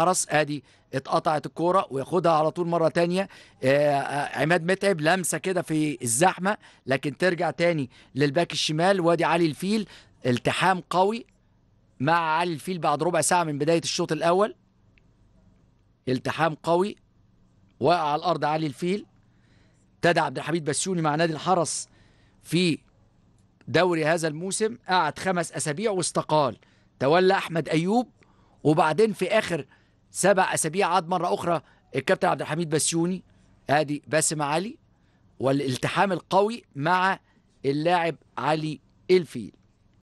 حرس ادي اتقطعت الكوره وياخدها على طول مره ثانيه. عماد متعب لمسه كده في الزحمه لكن ترجع ثاني للباك الشمال. وادي علي الفيل التحام قوي مع علي الفيل بعد ربع ساعه من بدايه الشوط الاول. التحام قوي، وقع على الارض علي الفيل. ابتدى عبد الحميد بسيوني مع نادي الحرس في دوري هذا الموسم، قعد 5 أسابيع واستقال، تولى احمد ايوب، وبعدين في اخر 7 أسابيع عاد مره اخرى الكابتن عبد الحميد بسيوني. ادي باسم علي والالتحام القوي مع اللاعب علي الفيل.